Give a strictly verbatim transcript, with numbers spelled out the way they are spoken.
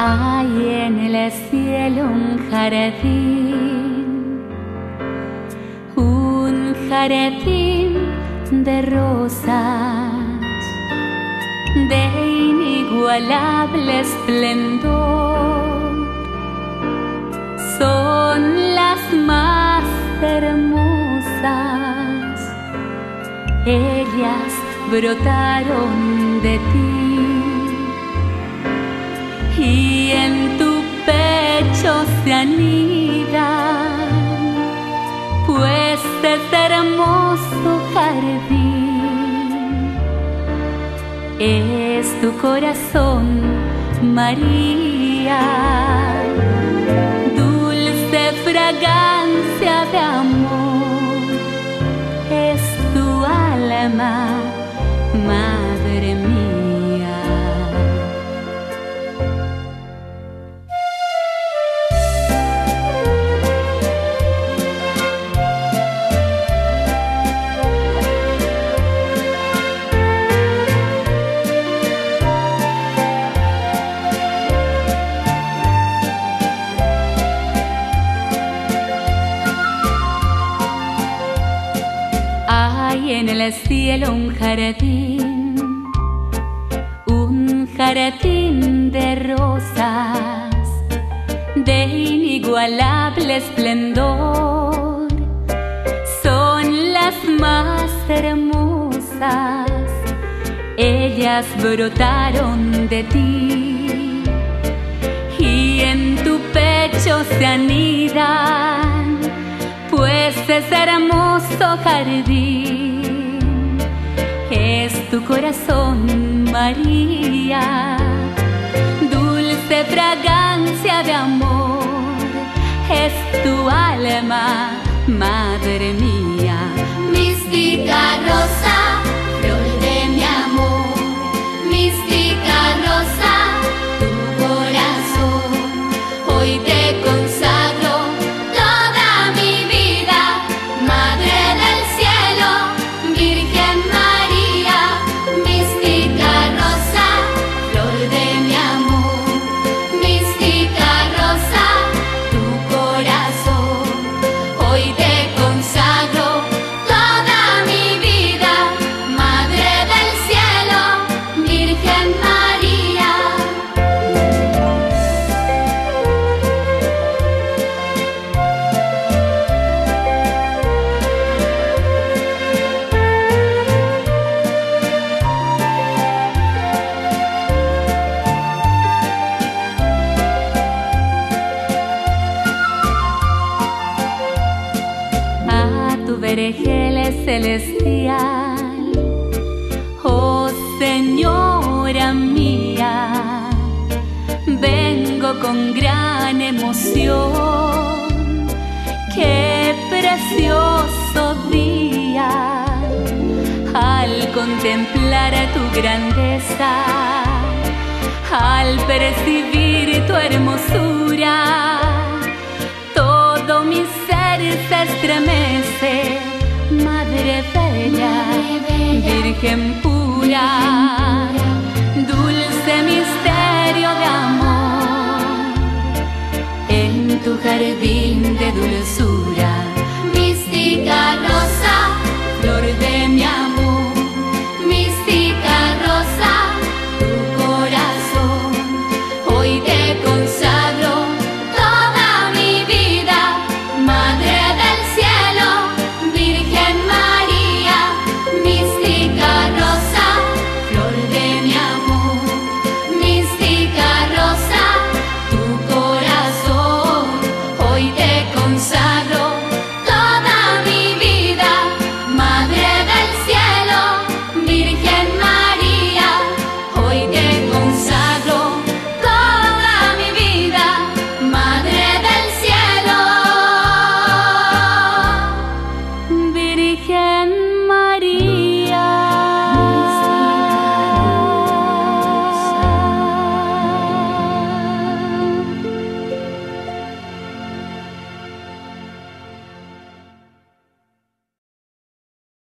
Hay en el cielo un jardín, un jardín de rosas, de inigualable esplendor. Son las más hermosas, ellas brotaron de ti y en tu pecho se anidan, pues este hermoso jardín es tu corazón, María. Dulce fragancia de amor es tu alma, madre mía. Hay en el cielo un jardín, un jardín de rosas, de inigualable esplendor. Son las más hermosas, ellas brotaron de ti y en tu pecho se anidan, pues es hermoso jardín es tu corazón, María. Dulce fragancia de amor es tu alma, madre mía. Mística rosa, flor de mi amor, mística rosa, tu corazón hoy te consagro. Celestial, oh señora mía, vengo con gran emoción. Qué precioso día al contemplar tu grandeza, al percibir tu hermosura, todo mi ser se estremece. Madre bella, Virgen pura, dulce misterio de amor, en tu jardín de dulzura.